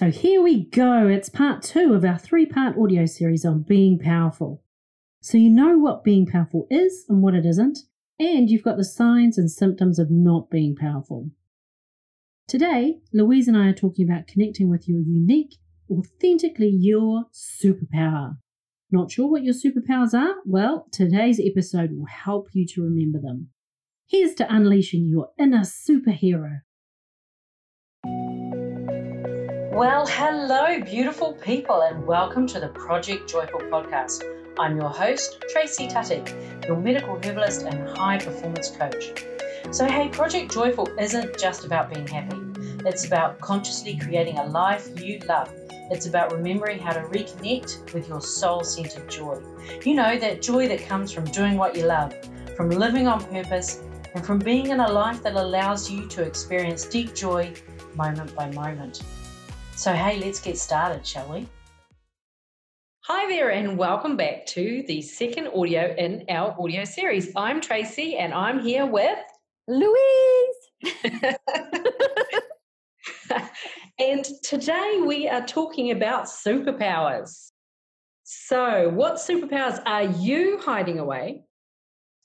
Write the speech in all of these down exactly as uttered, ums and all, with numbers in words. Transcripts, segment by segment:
So here we go. It's part two of our three-part audio series on being powerful. So you know what being powerful is and what it isn't, and you've got the signs and symptoms of not being powerful. Today, Louise and I are talking about connecting with your unique, authentically your superpower. Not sure what your superpowers are? Well, today's episode will help you to remember them. Here's to unleashing your inner superhero. Well, hello, beautiful people, and welcome to the Project Joyful Podcast. I'm your host, Tracy Tutty, your medical herbalist and high performance coach. So, hey, Project Joyful isn't just about being happy. It's about consciously creating a life you love. It's about remembering how to reconnect with your soul-centered joy. You know, that joy that comes from doing what you love, from living on purpose, and from being in a life that allows you to experience deep joy moment by moment. So, hey, let's get started, shall we? Hi there, and welcome back to the second audio in our audio series. I'm Tracy, and I'm here with Louise. And today we are talking about superpowers. So, what superpowers are you hiding away,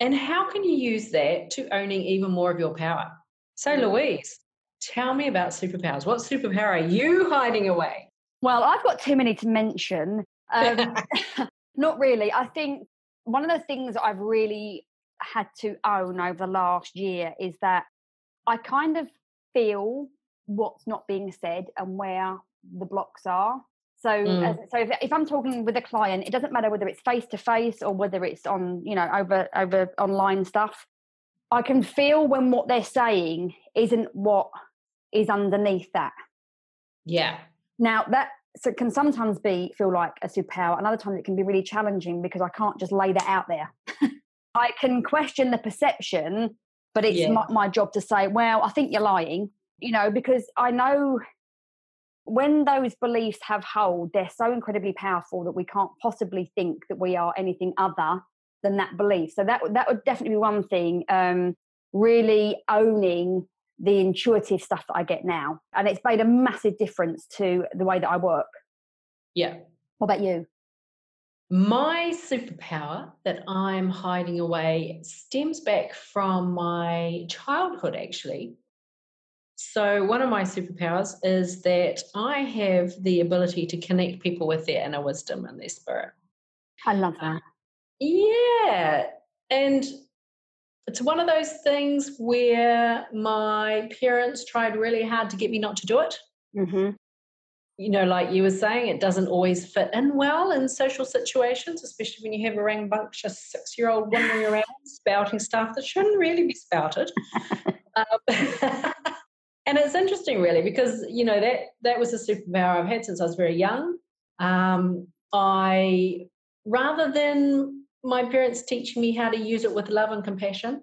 and how can you use that to owning even more of your power? So, Louise, tell me about superpowers. What superpower are you hiding away? Well, I've got too many to mention. Um, not really. I think one of the things that I've really had to own over the last year is that I kind of feel what's not being said and where the blocks are. So, mm. as, so if, if I'm talking with a client, it doesn't matter whether it's face to face or whether it's on, you know, over over online stuff. I can feel when what they're saying isn't what is underneath that. Yeah. Now that so it can sometimes be feel like a superpower. Another time it can be really challenging because I can't just lay that out there. I can question the perception, but it's yeah. my, my job to say, well, I think you're lying, you know, because I know when those beliefs have hold, they're so incredibly powerful that we can't possibly think that we are anything other than that belief. So that, that would definitely be one thing, um, really owning the intuitive stuff that I get now. And it's made a massive difference to the way that I work. Yeah. What about you? My superpower that I'm hiding away stems back from my childhood, actually. So one of my superpowers is that I have the ability to connect people with their inner wisdom and their spirit. I love that. Uh, yeah. And it's one of those things where my parents tried really hard to get me not to do it. Mm-hmm. You know, like you were saying, it doesn't always fit in well in social situations, especially when you have a rambunctious six-year-old wandering around spouting stuff that shouldn't really be spouted. um, and it's interesting, really, because, you know, that, that was a superpower I've had since I was very young. Um, I, rather than... my parents teaching me how to use it with love and compassion,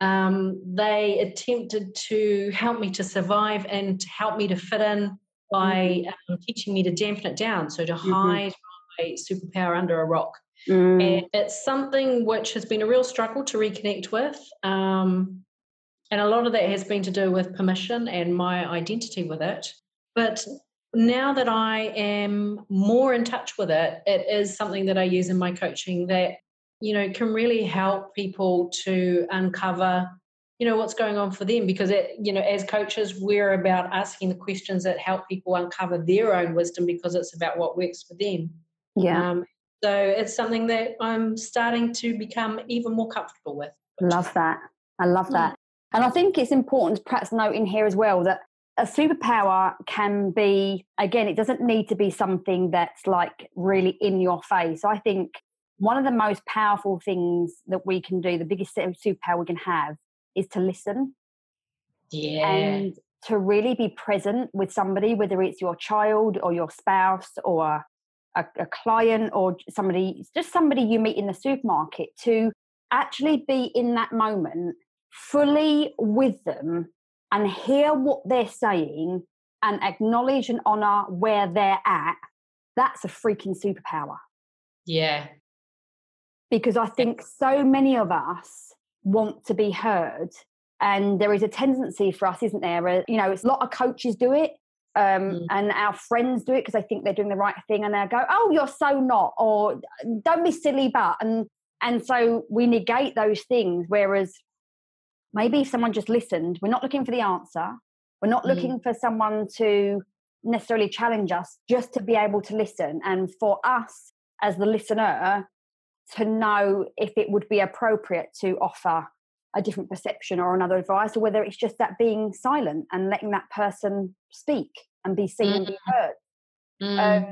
Um, they attempted to help me to survive and to help me to fit in by mm-hmm. um, teaching me to dampen it down, so to mm-hmm. hide my superpower under a rock. Mm. And it's something which has been a real struggle to reconnect with. Um, and a lot of that has been to do with permission and my identity with it. But now that I am more in touch with it, it is something that I use in my coaching that, you know, can really help people to uncover, you know, what's going on for them. Because, it, you know, as coaches, we're about asking the questions that help people uncover their own wisdom because it's about what works for them. Yeah. Um, so it's something that I'm starting to become even more comfortable with. Love that. I love that. Mm. And I think it's important to perhaps note in here as well that a superpower can be, again, it doesn't need to be something that's like really in your face. I think one of the most powerful things that we can do, the biggest superpower we can have, is to listen. Yeah. And to really be present with somebody, whether it's your child or your spouse or a, a client or somebody, just somebody you meet in the supermarket, to actually be in that moment fully with them and hear what they're saying and acknowledge and honour where they're at. That's a freaking superpower. Yeah. Because I think so many of us want to be heard, and there is a tendency for us, isn't there? You know, it's a lot of coaches do it, um, mm. and our friends do it because they think they're doing the right thing, and they go, "Oh, you're so not," or "Don't be silly, but," and and so we negate those things. Whereas maybe if someone just listened, we're not looking for the answer. We're not looking mm. for someone to necessarily challenge us, just to be able to listen, and for us as the listener to know if it would be appropriate to offer a different perception or another advice, or whether it's just that being silent and letting that person speak and be seen mm. and be heard. Mm. Um,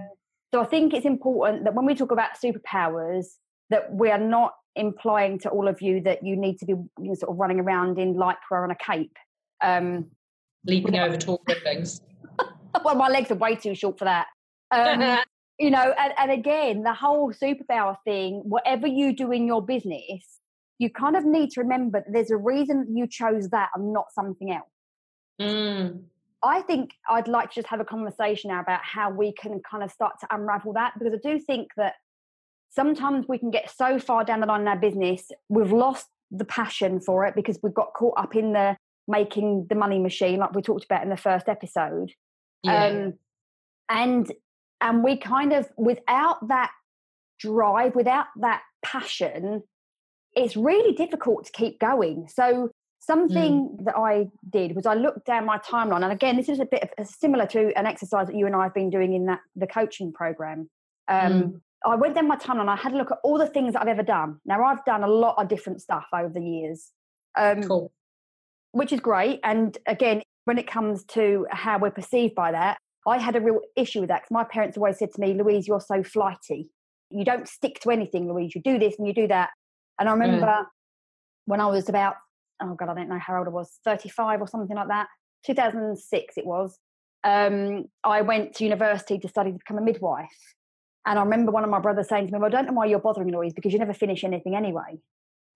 so I think it's important that when we talk about superpowers, that we are not implying to all of you that you need to be, you know, sort of running around in lycra and a cape. Um, Leaping over tall buildings. Well, my legs are way too short for that. Um, you know, and, and again, the whole superpower thing, whatever you do in your business, you kind of need to remember that there's a reason you chose that and not something else. Mm. I think I'd like to just have a conversation now about how we can kind of start to unravel that, because I do think that sometimes we can get so far down the line in our business, we've lost the passion for it because we've got caught up in the making the money machine, like we talked about in the first episode. Yeah. Um, and and we kind of, without that drive, without that passion, it's really difficult to keep going. So something mm. that I did was I looked down my timeline, and again, this is a bit of, similar to an exercise that you and I have been doing in that the coaching program. Um, mm. I went down my timeline. I had a look at all the things that I've ever done. Now, I've done a lot of different stuff over the years, um, cool. which is great. And again, when it comes to how we're perceived by that, I had a real issue with that because my parents always said to me, "Louise, you're so flighty. You don't stick to anything, Louise. You do this and you do that." And I remember yeah. when I was about, oh God, I don't know how old I was, thirty-five or something like that, two thousand six it was, um, I went to university to study to become a midwife. And I remember one of my brothers saying to me, "Well, I don't know why you're bothering, Louise, because you never finish anything anyway."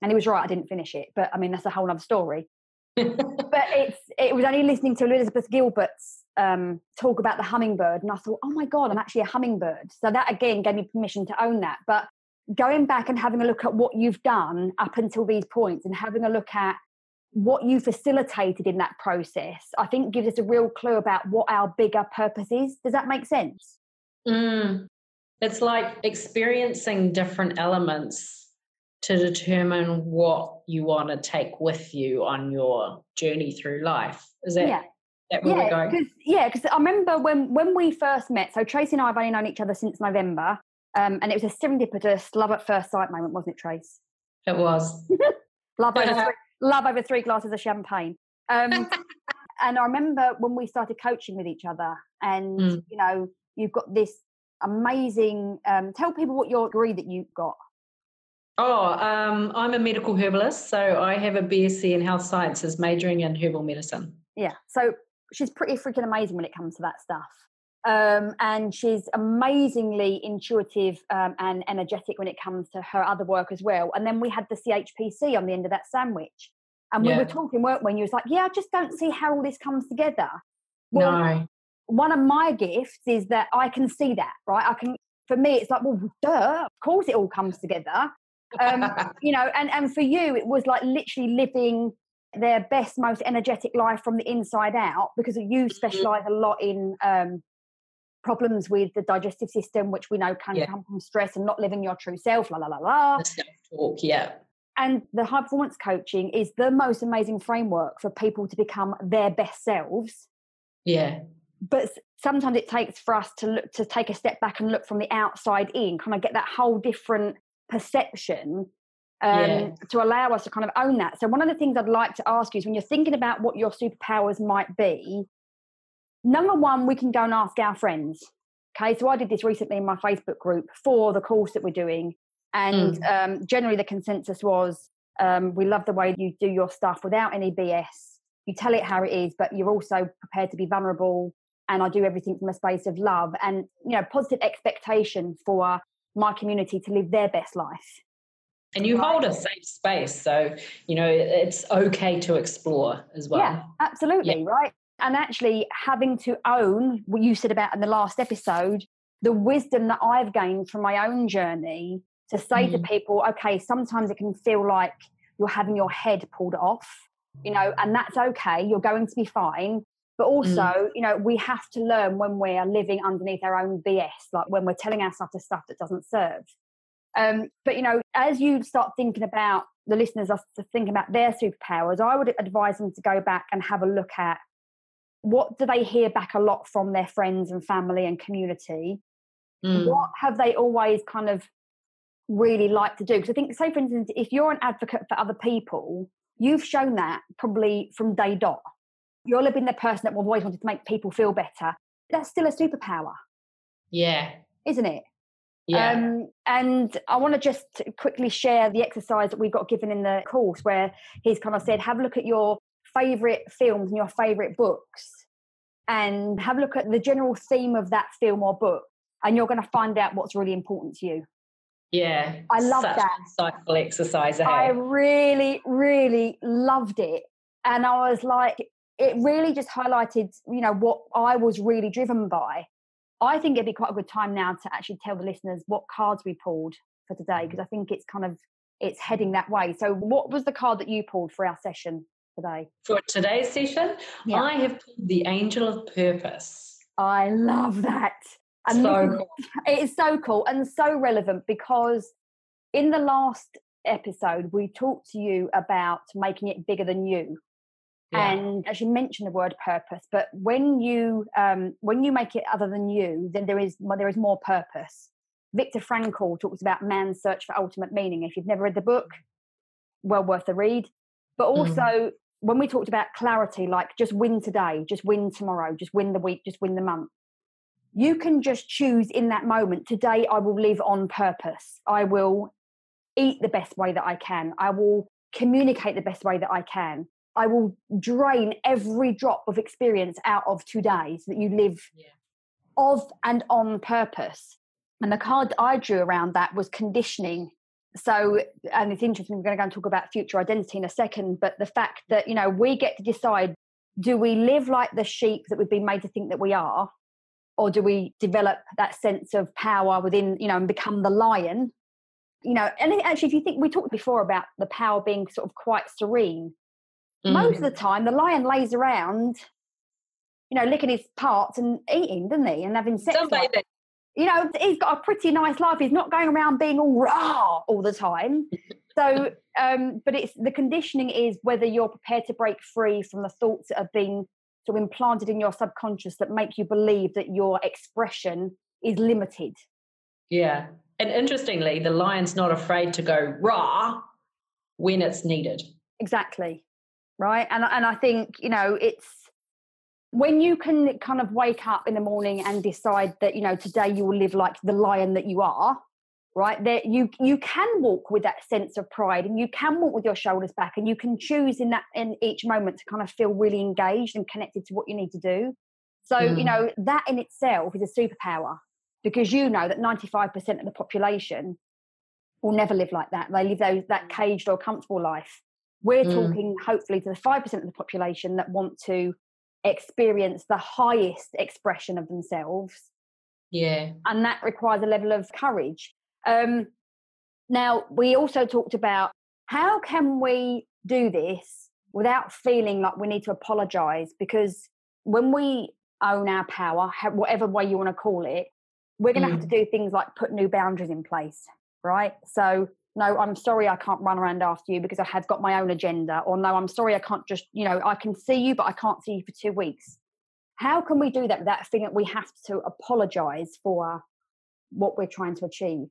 And he was right, I didn't finish it. But I mean, that's a whole other story. But it's it was only listening to Elizabeth Gilbert's um, talk about the hummingbird. And I thought, oh my God, I'm actually a hummingbird. So that again gave me permission to own that. But going back and having a look at what you've done up until these points and having a look at what you facilitated in that process, I think gives us a real clue about what our bigger purpose is. Does that make sense? Mm. It's like experiencing different elements to determine what you want to take with you on your journey through life. Is that, yeah. that where yeah, we're going? Cause, yeah, because I remember when, when we first met, so Tracy and I have only known each other since November. Um, and it was a serendipitous love at first sight moment, wasn't it, Trace? It was. love, over three, love over three glasses of champagne. Um, and I remember when we started coaching with each other and, mm. you know, you've got this amazing, um, tell people what your degree that you've got. Oh, um, I'm a medical herbalist. So I have a B S c in health sciences majoring in herbal medicine. Yeah. So she's pretty freaking amazing when it comes to that stuff. Um, and she's amazingly intuitive um, and energetic when it comes to her other work as well. And then we had the C H P C on the end of that sandwich. And yeah. we were talking, weren't we? And you was like, yeah, I just don't see how all this comes together. Well, no. One of my gifts is that I can see that, right? I can. For me, it's like, well, duh, of course it all comes together. Um, you know, and, and for you, it was like literally living their best, most energetic life from the inside out, because you specialise a lot in... Um, problems with the digestive system, which we know can yeah. come from stress and not living your true self, la la la la. The self-talk, yeah. And the high performance coaching is the most amazing framework for people to become their best selves. Yeah. But sometimes it takes for us to look, to take a step back and look from the outside in, kind of get that whole different perception um, yeah. to allow us to kind of own that. So one of the things I'd like to ask you is, when you're thinking about what your superpowers might be, number one, we can go and ask our friends. Okay, so I did this recently in my Facebook group for the course that we're doing. And mm. um, generally the consensus was, um, we love the way you do your stuff without any B S. You tell it how it is, but you're also prepared to be vulnerable. And I do everything from a space of love and, you know, positive expectation for my community to live their best life. And you right. hold a safe space. So, you know, it's okay to explore as well. Yeah, absolutely, yeah. right? And actually having to own what you said about in the last episode, the wisdom that I've gained from my own journey to say mm. to people, okay, sometimes it can feel like you're having your head pulled off, you know, and that's okay. You're going to be fine. But also, mm. you know, we have to learn when we are living underneath our own B S, like when we're telling ourselves the stuff that doesn't serve. Um, but, you know, as you start thinking about, the listeners are thinking about their superpowers, I would advise them to go back and have a look at what do they hear back a lot from their friends and family and community. Mm. What have they always kind of really liked to do? Because I think, say, for instance, if you're an advocate for other people, you've shown that probably from day dot. You'll have been the person that always wanted to make people feel better. That's still a superpower. Yeah. Isn't it? Yeah. Um, and I want to just quickly share the exercise that we got given in the course where he's kind of said, have a look at your favourite films and your favourite books and have a look at the general theme of that film or book, and you're going to find out what's really important to you. Yeah. I love that. Such a insightful exercise. I really, really loved it. And I was like, it really just highlighted, you know, what I was really driven by. I think it'd be quite a good time now to actually tell the listeners what cards we pulled for today, because I think it's kind of, it's heading that way. So what was the card that you pulled for our session today? For today's session? Yeah. I have pulled the Angel of Purpose. I love that. And so cool. It is so cool and so relevant, because in the last episode, we talked to you about making it bigger than you. Yeah. And actually mentioned the word purpose, but when you um, when you make it other than you, then there is well, there is more purpose. Viktor Frankl talks about man's search for ultimate meaning. If you've never read the book, well worth a read. But also mm. when we talked about clarity, like just win today, just win tomorrow, just win the week, just win the month. You can just choose in that moment, today I will live on purpose. I will eat the best way that I can. I will communicate the best way that I can. I will drain every drop of experience out of today so that you live yeah. of and on purpose. And the card I drew around that was conditioning. So, and it's interesting, we're going to go and talk about future identity in a second, but the fact that, you know, we get to decide, do we live like the sheep that we've been made to think that we are, or do we develop that sense of power within, you know, and become the lion? You know, and actually, if you think, we talked before about the power being sort of quite serene. Mm. Most of the time, the lion lays around, you know, licking his parts and eating, doesn't he? And having sex. Like, you know, he's got a pretty nice life. He's not going around being all rah all the time. So, um, but it's the conditioning is whether you're prepared to break free from the thoughts that have been sort of implanted in your subconscious that make you believe that your expression is limited. Yeah. And interestingly, the lion's not afraid to go rah when it's needed. Exactly. Right. And, and I think, you know, it's when you can kind of wake up in the morning and decide that, you know, today you will live like the lion that you are, right? That you you can walk with that sense of pride, and you can walk with your shoulders back, and you can choose in that in each moment to kind of feel really engaged and connected to what you need to do. So, mm. you know, that in itself is a superpower, because you know that ninety-five percent of the population will never live like that. They live those, that caged or comfortable life. We're mm. talking hopefully to the five percent of the population that want to experience the highest expression of themselves. Yeah. And that requires a level of courage. Um, now, we also talked about how can we do this without feeling like we need to apologise, because when we own our power, whatever way you want to call it, we're going to mm. have to do things like put new boundaries in place, right? So, no, I'm sorry I can't run around after you because I have got my own agenda. Or no, I'm sorry I can't just, you know, I can see you, but I can't see you for two weeks. How can we do that without feeling that we have to apologise for what we're trying to achieve?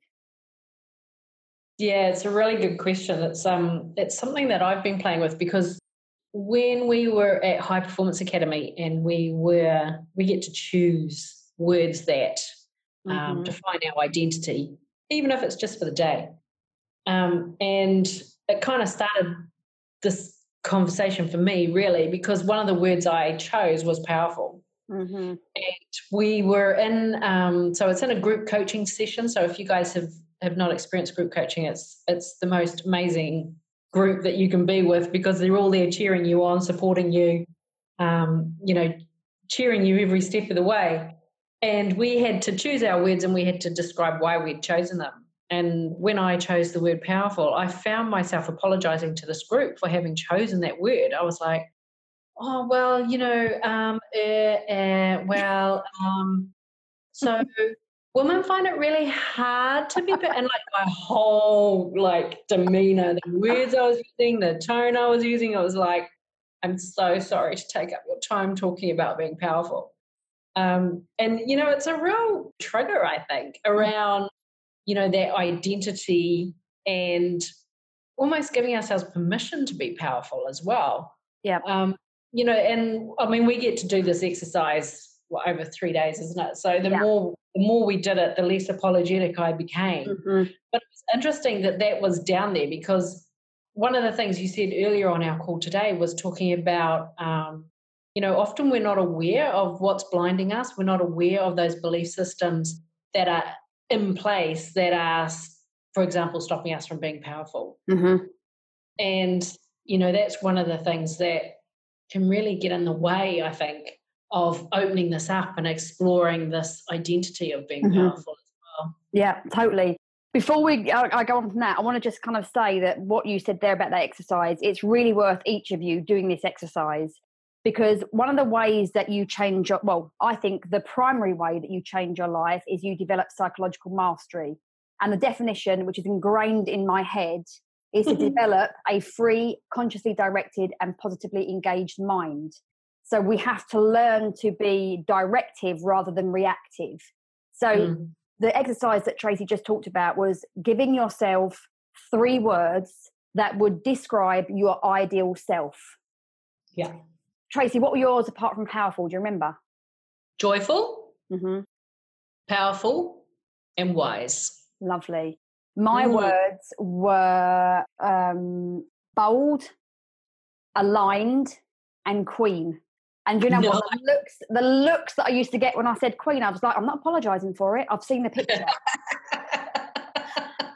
Yeah, it's a really good question. It's, um, it's something that I've been playing with, because when we were at High Performance Academy and we were, we get to choose words that um, mm-hmm. define our identity, even if it's just for the day. Um, and it kind of started this conversation for me, really, because one of the words I chose was powerful. Mm-hmm. And we were in, um, so it's in a group coaching session. So if you guys have, have not experienced group coaching, it's it's the most amazing group that you can be with, because they're all there cheering you on, supporting you, um, you know, cheering you every step of the way. And we had to choose our words, and we had to describe why we'd chosen them. And when I chose the word powerful, I found myself apologising to this group for having chosen that word. I was like, oh, well, you know, um, uh, uh, well, um, so women find it really hard to be, and like my whole like demeanor, the words I was using, the tone I was using, I was like, I'm so sorry to take up your time talking about being powerful. Um, and, you know, it's a real trigger, I think, around, you know, that identity and almost giving ourselves permission to be powerful as well. Yeah. Um, you know, and I mean, we get to do this exercise what, over three days, isn't it? So the yeah. more the more we did it, the less apologetic I became. Mm-hmm. But it's interesting that that was down there, because one of the things you said earlier on our call today was talking about, um, you know, often we're not aware of what's blinding us. We're not aware of those belief systems that are in place that are, for example, stopping us from being powerful. Mm-hmm. And, you know, that's one of the things that can really get in the way, I think, of opening this up and exploring this identity of being mm-hmm. powerful as well. Yeah, totally. Before we, I, I go on from that, I want to just kind of say that what you said there about that exercise, it's really worth each of you doing this exercise, because one of the ways that you change your, well, I think the primary way that you change your life is you develop psychological mastery. And the definition, which is ingrained in my head, is to develop a free, consciously directed and positively engaged mind. So we have to learn to be directive rather than reactive. So mm. the exercise that Tracy just talked about was giving yourself three words that would describe your ideal self. Yeah. Tracy, what were yours apart from powerful? Do you remember? Joyful, mm-hmm. powerful, and wise. Lovely. My mm. words were um, bold, aligned, and queen. And you know no. what? The looks, the looks that I used to get when I said queen, I was like, I'm not apologising for it. I've seen the picture.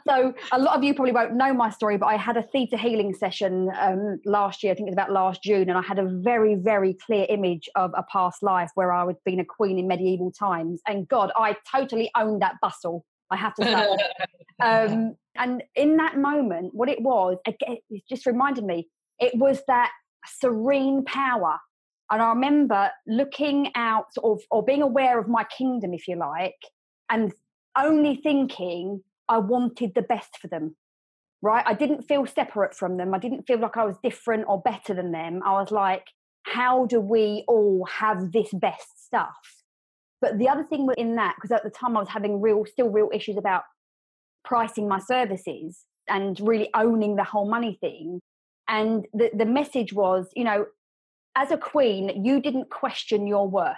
So a lot of you probably won't know my story, but I had a Theta Healing session um, last year. I think it was about last June. And I had a very, very clear image of a past life where I would have been a queen in medieval times. And God, I totally owned that bustle, I have to say. um, and in that moment, what it was, it just reminded me, it was that serene power. And I remember looking out or, or being aware of my kingdom, if you like, and only thinking I wanted the best for them, right? I didn't feel separate from them. I didn't feel like I was different or better than them. I was like, how do we all have this best stuff? But the other thing in that, because at the time I was having real, still real issues about pricing my services and really owning the whole money thing. And the, the message was, you know, as a queen, you didn't question your worth.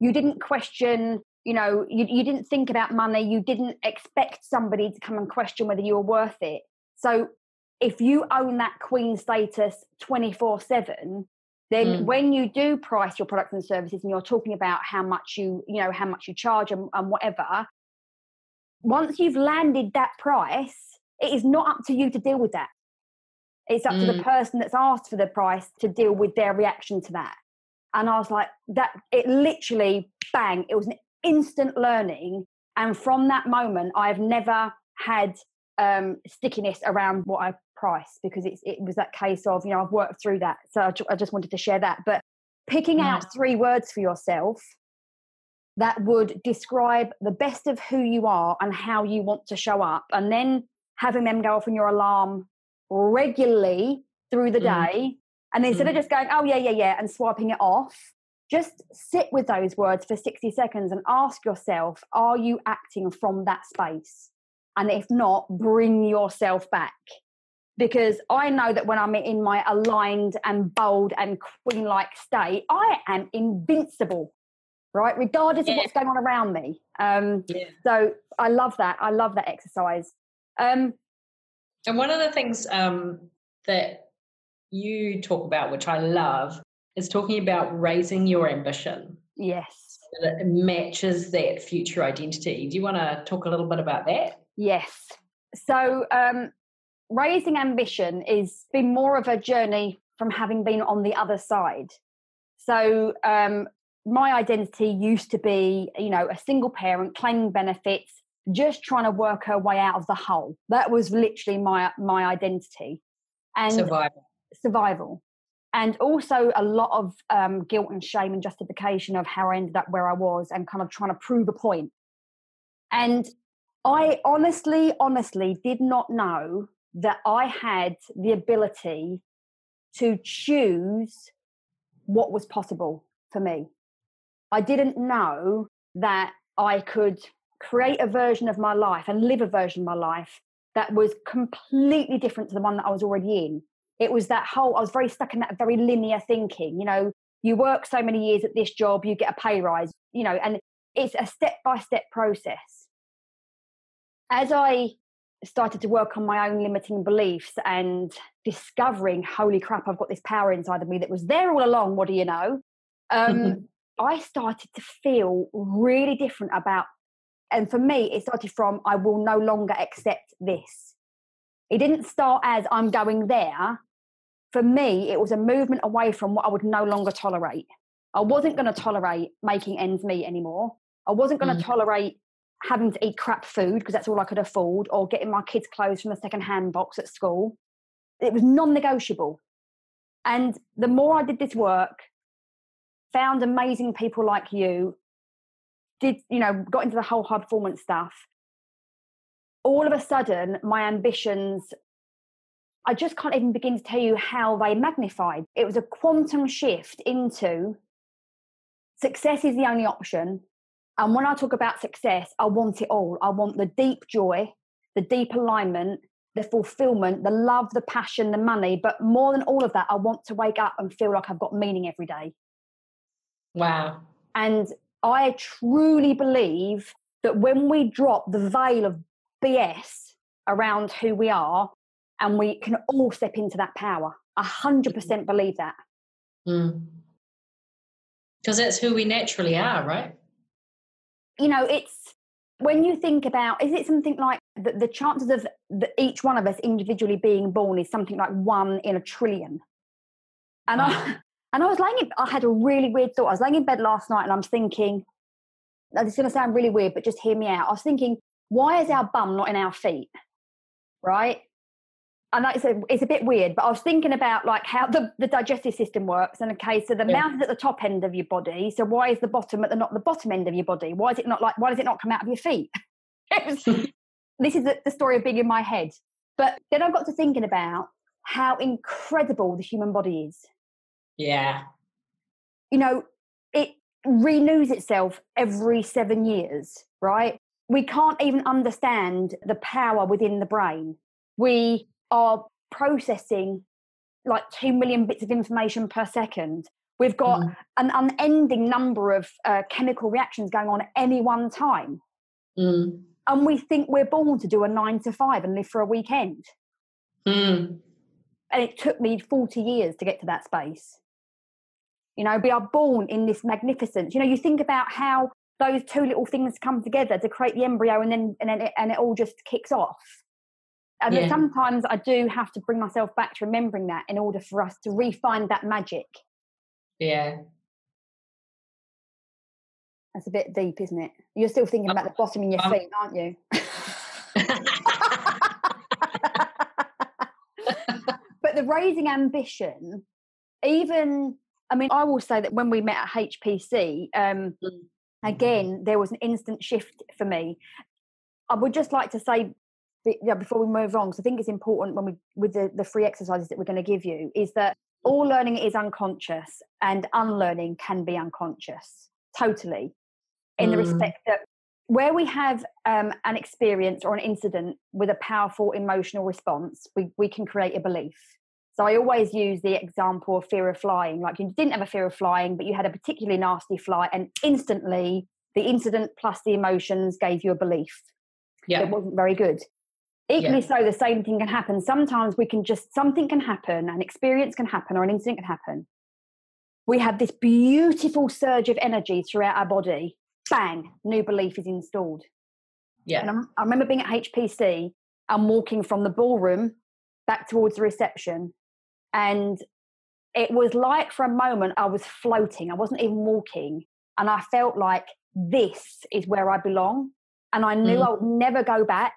You didn't question, you know, you, you didn't think about money. You didn't expect somebody to come and question whether you were worth it. So if you own that queen status twenty-four seven, then mm. when you do price your products and services and you're talking about how much you, you know, how much you charge and, and whatever, once you've landed that price, it is not up to you to deal with that. It's up mm. to the person that's asked for the price to deal with their reaction to that. And I was like, that, it literally, bang, it was an instant learning. And from that moment, I've never had um, stickiness around what I price, because it's, it was that case of, you know, I've worked through that. So I, ju- I just wanted to share that. But picking yeah. out three words for yourself that would describe the best of who you are and how you want to show up, and then having them go off in your alarm regularly through the mm. day, and instead mm. of just going, oh yeah, yeah, yeah, and swiping it off, just sit with those words for sixty seconds and ask yourself, are you acting from that space? And if not, bring yourself back. Because I know that when I'm in my aligned and bold and queen-like state, I am invincible, right? Regardless yeah. of what's going on around me. Um, yeah. So I love that. I love that exercise. Um, and one of the things um, that you talk about, which I love, is talking about raising your ambition. Yes. So that it matches that future identity. Do you want to talk a little bit about that? Yes. So... Um, raising ambition is been more of a journey from having been on the other side. So um, my identity used to be, you know, a single parent claiming benefits, just trying to work her way out of the hole. That was literally my my identity. And survival. Survival. And also a lot of um, guilt and shame and justification of how I ended up where I was and kind of trying to prove a point. And I honestly, honestly did not know that I had the ability to choose what was possible for me. I didn't know that I could create a version of my life and live a version of my life that was completely different to the one that I was already in. It was that whole, I was very stuck in that very linear thinking. You know, you work so many years at this job, you get a pay rise, you know, and it's a step-by-step process. As I started to work on my own limiting beliefs and discovering, holy crap, I've got this power inside of me that was there all along, what do you know? Um, I started to feel really different about, and for me, it started from, I will no longer accept this. It didn't start as I'm going there. For me, it was a movement away from what I would no longer tolerate. I wasn't going to tolerate making ends meet anymore. I wasn't going to mm. tolerate having to eat crap food because that's all I could afford, or getting my kids' clothes from a second-hand box at school. It was non-negotiable. And the more I did this work, found amazing people like you, did, you know, got into the whole high performance stuff, all of a sudden, my ambitions, I just can't even begin to tell you how they magnified. It was a quantum shift into success is the only option. And when I talk about success, I want it all. I want the deep joy, the deep alignment, the fulfillment, the love, the passion, the money. But more than all of that, I want to wake up and feel like I've got meaning every day. Wow. And I truly believe that when we drop the veil of B S around who we are, and we can all step into that power. I one hundred percent believe that. Because mm. that's who we naturally are, right? You know, it's when you think about, is it something like the, the chances of the, each one of us individually being born is something like one in a trillion? And wow. I and I was laying in, I had a really weird thought. I was laying in bed last night and I'm thinking, it's going to sound really weird, but just hear me out. I was thinking, why is our bum not in our feet, right? And it's a, it's a bit weird, but I was thinking about like how the, the digestive system works. And okay, so the yeah. mouth is at the top end of your body. So why is the bottom at the not the bottom end of your body? Why is it not like why does it not come out of your feet? It was, this is the, the story of being in my head. But then I got to thinking about how incredible the human body is. Yeah, you know, it renews itself every seven years, right? We can't even understand the power within the brain. We are processing like two million bits of information per second. We've got mm. an unending number of uh, chemical reactions going on at any one time. Mm. And we think we're born to do a nine to five and live for a weekend. Mm. And it took me forty years to get to that space. You know, we are born in this magnificence. You know, you think about how those two little things come together to create the embryo, and then and then it, and it all just kicks off. And yeah. sometimes I do have to bring myself back to remembering that in order for us to re-find that magic. Yeah. That's a bit deep, isn't it? You're still thinking about the bottom in your feet, aren't you? But the raising ambition, even, I mean, I will say that when we met at H P C, um, mm. again, there was an instant shift for me. I would just like to say, yeah, before we move on, because I think it's important when we with the, the free exercises that we're going to give you, is that all learning is unconscious and unlearning can be unconscious, totally, in mm. the respect that where we have um, an experience or an incident with a powerful emotional response, we, we can create a belief. So I always use the example of fear of flying. Like, you didn't have a fear of flying, but you had a particularly nasty flight, and instantly the incident plus the emotions gave you a belief. Yeah. It wasn't very good. Equally yeah. so, the same thing can happen. Sometimes we can just, something can happen, an experience can happen or an incident can happen. We have this beautiful surge of energy throughout our body. Bang, new belief is installed. Yeah. And I'm, I remember being at H P C and walking from the ballroom back towards the reception. And it was like for a moment I was floating. I wasn't even walking. And I felt like this is where I belong. And I knew mm. I would never go back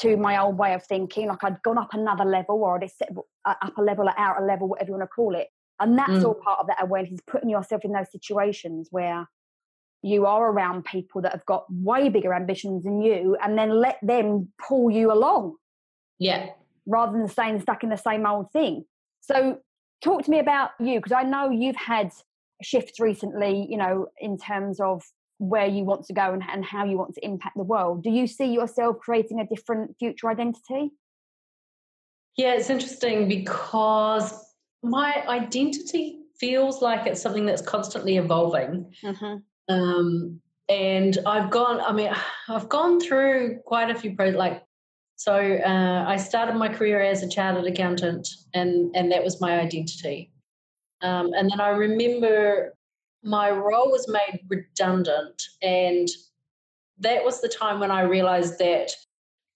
to my old way of thinking, like I'd gone up another level, or I'd set up a level, or out a level, whatever you want to call it. And that's mm. all part of that awareness, putting yourself in those situations where you are around people that have got way bigger ambitions than you, and then let them pull you along. Yeah. Rather than staying stuck in the same old thing. So talk to me about you, because I know you've had shifts recently, you know, in terms of where you want to go and, and how you want to impact the world. Do you see yourself creating a different future identity? Yeah, it's interesting because my identity feels like it's something that's constantly evolving. Mm-hmm. Um, and I've gone, I mean, I've gone through quite a few, pro- like, so uh, I started my career as a chartered accountant, and, and that was my identity. Um, and then I remember my role was made redundant, and that was the time when I realised that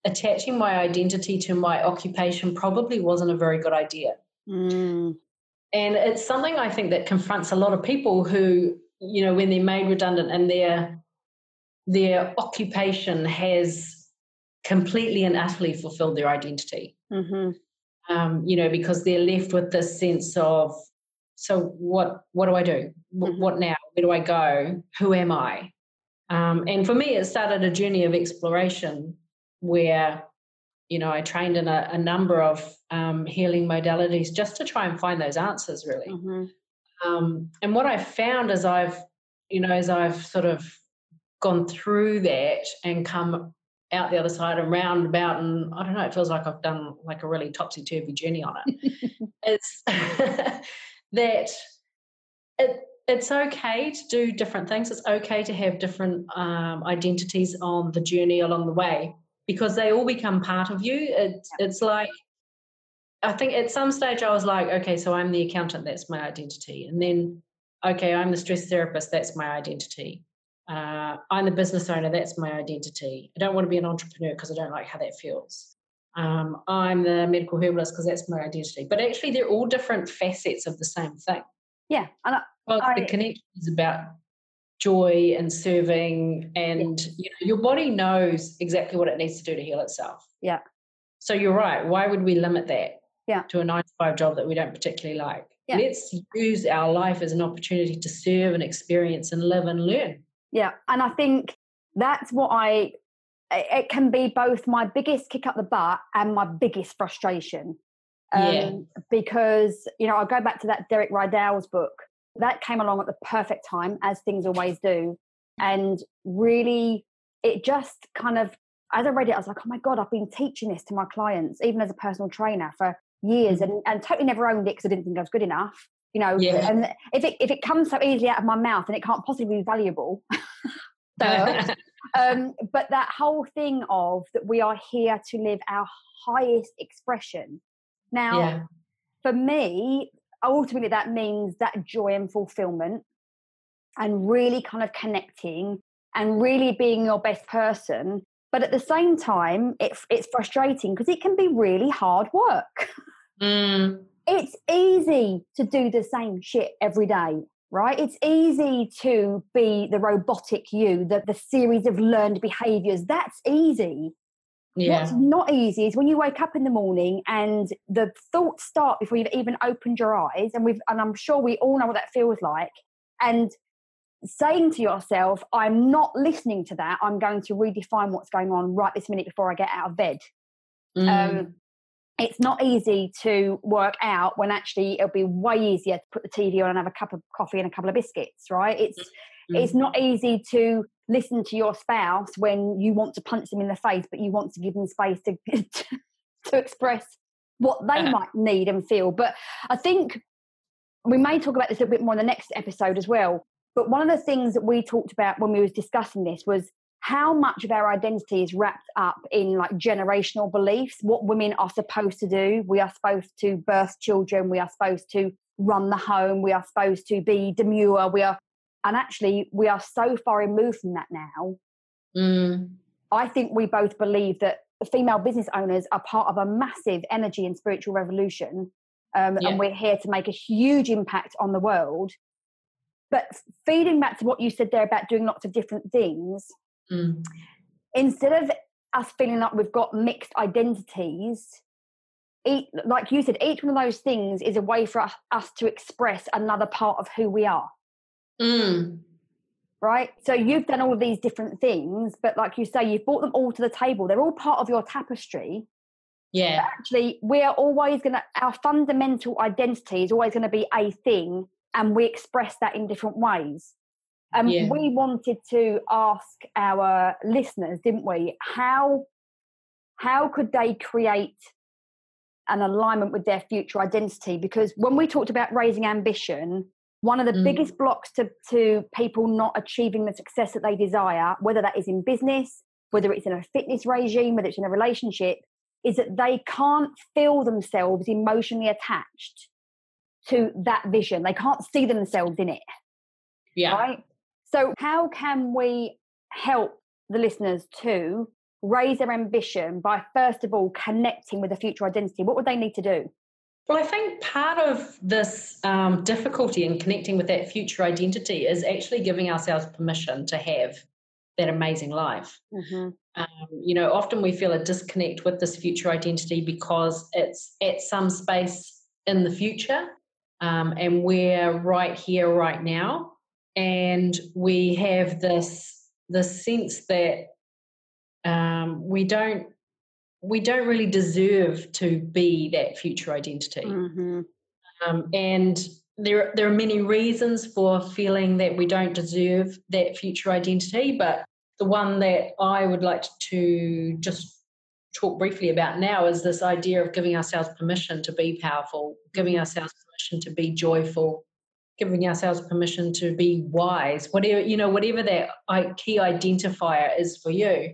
attaching my identity to my occupation probably wasn't a very good idea. Mm. And it's something I think that confronts a lot of people who, you know, when they're made redundant and their their occupation has completely and utterly fulfilled their identity, mm-hmm. um, you know, because they're left with this sense of, so what what do I do? What, mm-hmm. what now? Where do I go? Who am I? Um, and for me, it started a journey of exploration where, you know, I trained in a, a number of um, healing modalities just to try and find those answers, really. Mm-hmm. Um, and what I found as I've, you know, as I've sort of gone through that and come out the other side and round about, and I don't know, it feels like I've done like a really topsy-turvy journey on it. It's that it, it's okay to do different things. It's okay to have different um, identities on the journey along the way, because they all become part of you. It, yeah. It's like, I think at some stage I was like, okay, so I'm the accountant, that's my identity. And then, okay, I'm the stress therapist, that's my identity. Uh, I'm the business owner, that's my identity. I don't want to be an entrepreneur because I don't like how that feels. Um, I'm the medical herbalist because that's my identity. But actually they're all different facets of the same thing. Yeah. And I, well, I, the connection is about joy and serving, and yeah. you know, your body knows exactly what it needs to do to heal itself. Yeah. So you're right. Why would we limit that yeah. to a nine to five job that we don't particularly like? Yeah. Let's use our life as an opportunity to serve and experience and live and learn. Yeah. And I think that's what I, it can be both my biggest kick up the butt and my biggest frustration. Um, yeah. Because, you know, I'll go back to that Derek Rydell's book. That came along at the perfect time, as things always do. And really, it just kind of, as I read it, I was like, oh my God, I've been teaching this to my clients, even as a personal trainer for years, mm-hmm. and, and totally never owned it because I didn't think I was good enough. You know, yeah. and if it if it comes so easily out of my mouth, and it can't possibly be valuable. So, um, but that whole thing of that we are here to live our highest expression. Now, yeah. for me, ultimately that means that joy and fulfillment, and really kind of connecting and really being your best person. But at the same time, it, it's frustrating because it can be really hard work. Mm. It's easy to do the same shit every day, right? It's easy to be the robotic you, the, the series of learned behaviours. That's easy. Yeah. What's not easy is when you wake up in the morning and the thoughts start before you've even opened your eyes, and we've and I'm sure we all know what that feels like, and saying to yourself, I'm not listening to that, I'm going to redefine what's going on right this minute before I get out of bed. Mm. Um, it's not easy to work out when actually it'll be way easier to put the T V on and have a cup of coffee and a couple of biscuits, right? It's mm-hmm. it's not easy to listen to your spouse when you want to punch them in the face, but you want to give them space to to express what they uh-huh. might need and feel. But I think we may talk about this a little bit more in the next episode as well. But one of the things that we talked about when we were discussing this was how much of our identity is wrapped up in like generational beliefs, what women are supposed to do. We are supposed to birth children. We are supposed to run the home. We are supposed to be demure. We are, and actually we are so far removed from that now. Mm. I think we both believe that female business owners are part of a massive energy and spiritual revolution. Um, yeah. And we're here to make a huge impact on the world. But feeding back to what you said there about doing lots of different things, mm. instead of us feeling like we've got mixed identities, each, like you said, each one of those things is a way for us, us to express another part of who we are. Mm. Right? So you've done all of these different things, but like you say, you've brought them all to the table. They're all part of your tapestry. Yeah. But actually, we're always going to, our fundamental identity is always going to be a thing, and we express that in different ways. And um, yeah. we wanted to ask our listeners, didn't we, how how could they create an alignment with their future identity? Because when we talked about raising ambition, one of the mm. biggest blocks to, to people not achieving the success that they desire, whether that is in business, whether it's in a fitness regime, whether it's in a relationship, is that they can't feel themselves emotionally attached to that vision. They can't see themselves in it. Yeah. Right? So how can we help the listeners to raise their ambition by, first of all, connecting with a future identity? What would they need to do? Well, I think part of this um, difficulty in connecting with that future identity is actually giving ourselves permission to have that amazing life. Mm-hmm. Um, you know, often we feel a disconnect with this future identity because it's at some space in the future, um, and we're right here, right now. And we have this this sense that um, we don't we don't really deserve to be that future identity. Mm-hmm. Um, and there there are many reasons for feeling that we don't deserve that future identity. But the one that I would like to just talk briefly about now is this idea of giving ourselves permission to be powerful, giving ourselves permission to be joyful, giving ourselves permission to be wise, whatever, you know, whatever that key identifier is for you.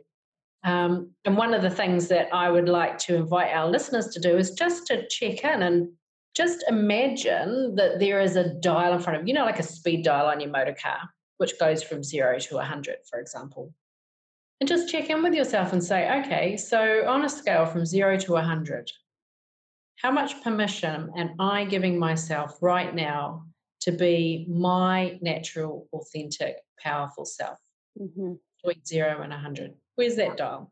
Um, and one of the things that I would like to invite our listeners to do is just to check in and just imagine that there is a dial in front of you, know, like a speed dial on your motor car, which goes from zero to one hundred, for example. And just check in with yourself and say, okay, so on a scale from zero to one hundred, how much permission am I giving myself right now to be my natural, authentic, powerful self? Mm-hmm. Between zero and one hundred. Where's that dial?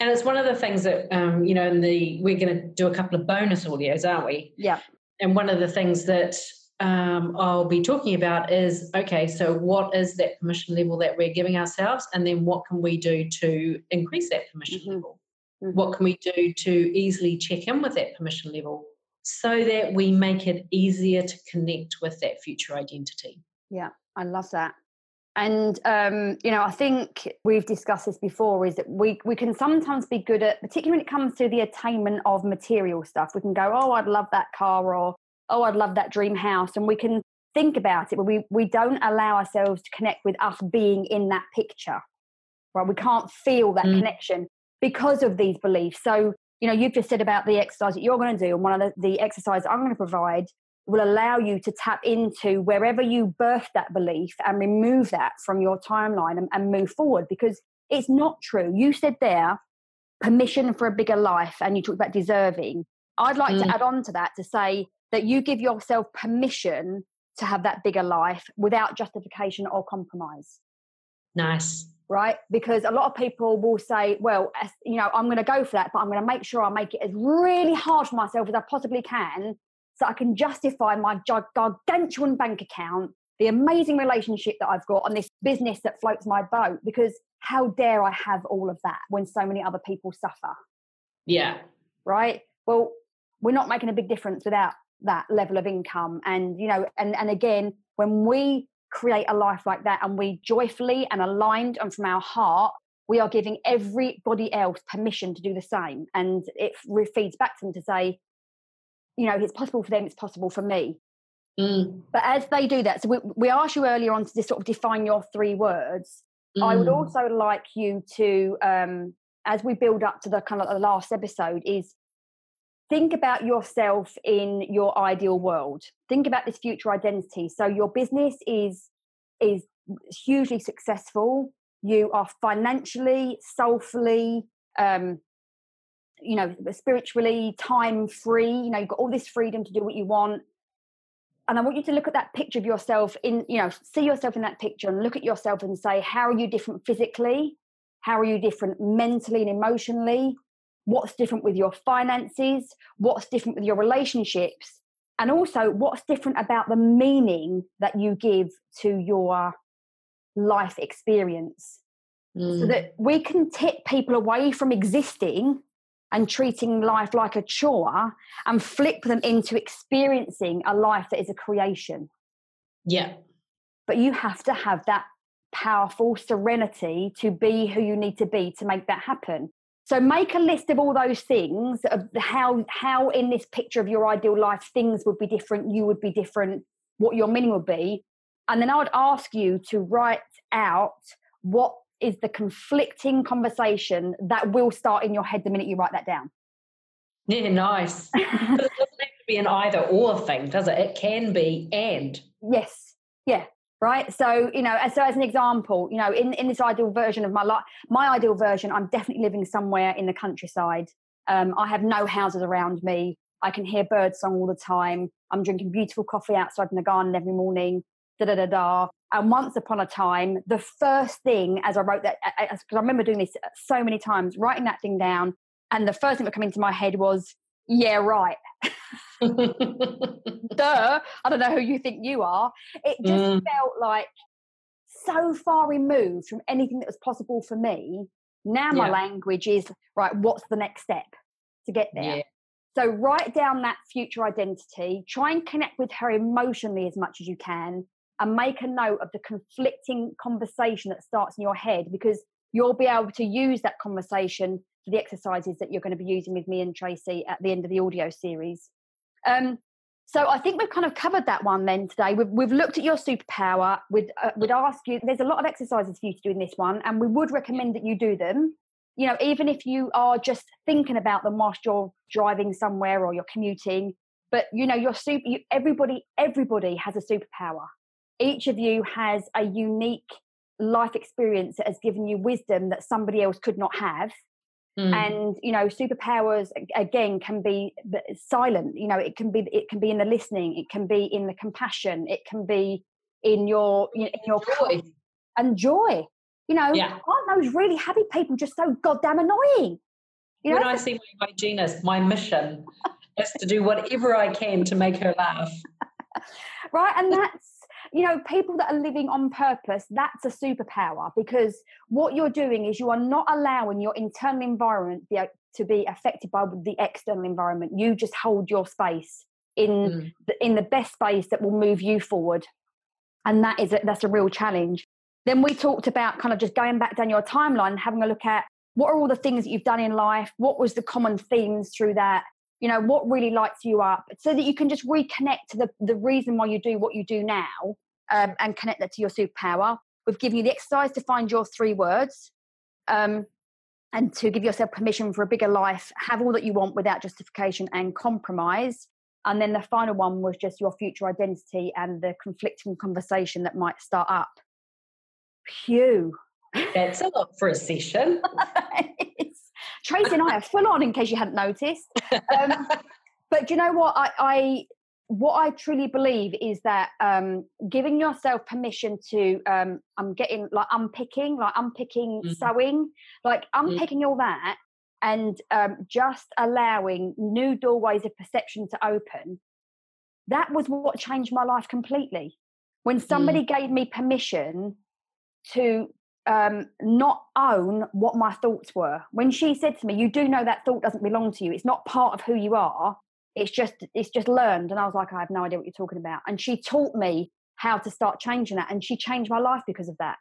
And it's one of the things that, um, you know, in the we're going to do a couple of bonus audios, aren't we? Yeah. And one of the things that um, I'll be talking about is, okay, so what is that permission level that we're giving ourselves? And then what can we do to increase that permission mm-hmm. level? Mm-hmm. What can we do to easily check in with that permission level, so that we make it easier to connect with that future identity? Yeah, I love that. And, um, you know, I think we've discussed this before, is that we, we can sometimes be good at, particularly when it comes to the attainment of material stuff, we can go, oh, I'd love that car, or, oh, I'd love that dream house. And we can think about it, but we, we don't allow ourselves to connect with us being in that picture, right? We can't feel that mm. connection because of these beliefs. So, you know, you've just said about the exercise that you're going to do, and one of the, the exercises I'm going to provide will allow you to tap into wherever you birthed that belief and remove that from your timeline and, and move forward, because it's not true. You said there, permission for a bigger life, and you talked about deserving. I'd like mm. to add on to that to say that you give yourself permission to have that bigger life without justification or compromise. Nice. Right? Because a lot of people will say, well, you know, I'm going to go for that, but I'm going to make sure I make it as really hard for myself as I possibly can, so I can justify my gargantuan bank account, the amazing relationship that I've got, and this business that floats my boat. Because how dare I have all of that when so many other people suffer? Yeah. Right? Well, we're not making a big difference without that level of income. And, you know, and, and again, when we create a life like that, and we joyfully and aligned and from our heart, we are giving everybody else permission to do the same. And it feeds back to them to say, you know, it's possible for them, it's possible for me. Mm. But as they do that, so we, we asked you earlier on to just sort of define your three words. Mm. I would also like you to, um, as we build up to the kind of the last episode, is think about yourself in your ideal world. Think about this future identity. So your business is is hugely successful. You are financially, soulfully, um, you know, spiritually, time free. You know, you've got all this freedom to do what you want. And I want you to look at that picture of yourself in, you know, see yourself in that picture and look at yourself and say, how are you different physically? How are you different mentally and emotionally? what's different with your finances, what's different with your relationships, and also what's different about the meaning that you give to your life experience. Mm. So that we can tip people away from existing and treating life like a chore and flip them into experiencing a life that is a creation. Yeah. But you have to have that powerful serenity to be who you need to be to make that happen. So make a list of all those things, of how how in this picture of your ideal life things would be different, you would be different, what your meaning would be. And then I would ask you to write out what is the conflicting conversation that will start in your head the minute you write that down. Yeah, nice. It doesn't have to be an either or thing, does it? It can be and. Yes, yeah, right. So, you know, so as an example, you know, in, in this ideal version of my life, my ideal version, I'm definitely living somewhere in the countryside. Um, I have no houses around me. I can hear bird song all the time. I'm drinking beautiful coffee outside in the garden every morning. Da, da, da, da. And once upon a time, the first thing as I wrote that, because I remember doing this so many times, writing that thing down, and the first thing that came into my head was, yeah, right. Duh, I don't know who you think you are. It just mm. felt like so far removed from anything that was possible for me. Now my yeah. language is, right, what's the next step to get there? Yeah. So write down that future identity, try and connect with her emotionally as much as you can, and make a note of the conflicting conversation that starts in your head, because you'll be able to use that conversation for the exercises that you're going to be using with me and Tracy at the end of the audio series. Um, so I think we've kind of covered that one then today. We've, we've looked at your superpower. We'd, uh, we'd ask you, there's a lot of exercises for you to do in this one, and we would recommend that you do them. You know, even if you are just thinking about them whilst you're driving somewhere or you're commuting, but, you know, your super, you, everybody, everybody has a superpower. Each of you has a unique life experience that has given you wisdom that somebody else could not have. Mm. And, you know, superpowers, again, can be silent. You know, it can be it can be in the listening. It can be in the compassion. It can be in your, in your joy. And joy. You know, yeah. aren't those really happy people just so goddamn annoying? You know, when I see my hygienist, my mission is to do whatever I can to make her laugh. Right, and that's, you know, people that are living on purpose, that's a superpower, because what you're doing is you are not allowing your internal environment to be affected by the external environment. You just hold your space in, mm. the, in the best space that will move you forward. And that is a, that's a real challenge. Then we talked about kind of just going back down your timeline, having a look at what are all the things that you've done in life? What was the common themes through that? You know, what really lights you up, so that you can just reconnect to the, the reason why you do what you do now, um, and connect that to your superpower. We've given you the exercise to find your three words, um, and to give yourself permission for a bigger life, have all that you want without justification and compromise. And then the final one was just your future identity and the conflicting conversation that might start up. Phew. That's a lot for a session. Tracy and I are full on, in case you hadn't noticed. Um, but do you know what? I, I what I truly believe is that um, giving yourself permission to, um, I'm getting like unpicking, like unpicking mm-hmm. sewing, like unpicking mm-hmm. all that, and um, just allowing new doorways of perception to open. That was what changed my life completely. When somebody mm. gave me permission to um not own what my thoughts were. When she said to me, you do know that thought doesn't belong to you, it's not part of who you are, it's just it's just learned. And I was like, I have no idea what you're talking about. And she taught me how to start changing that, and she changed my life because of that.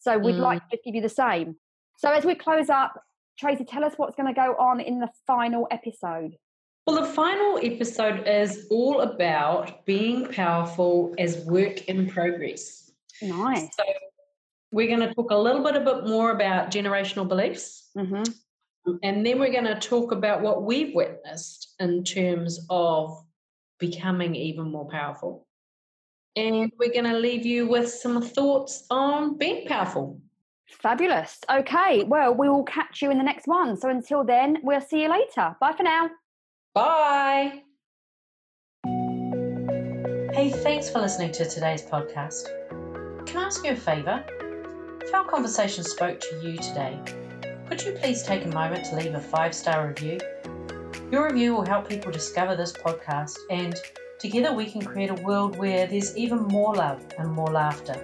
So we'd mm. like to give you the same. So as we close up, Tracy, tell us what's going to go on in the final episode. Well, the final episode is all about being powerful as work in progress. Nice. So we're going to talk a little bit, a bit more about generational beliefs. Mm-hmm. And then we're going to talk about what we've witnessed in terms of becoming even more powerful. And we're going to leave you with some thoughts on being powerful. Fabulous. Okay. Well, we will catch you in the next one. So until then, we'll see you later. Bye for now. Bye. Hey, thanks for listening to today's podcast. Can I ask you a favour? If our conversation spoke to you today, Could you please take a moment to leave a five-star review? Your review will help people discover this podcast, and together we can create a world where there's even more love and more laughter.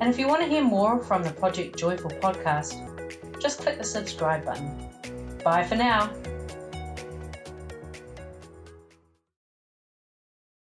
And if you want to hear more from the Project Joyful podcast, just click the subscribe button. Bye for now.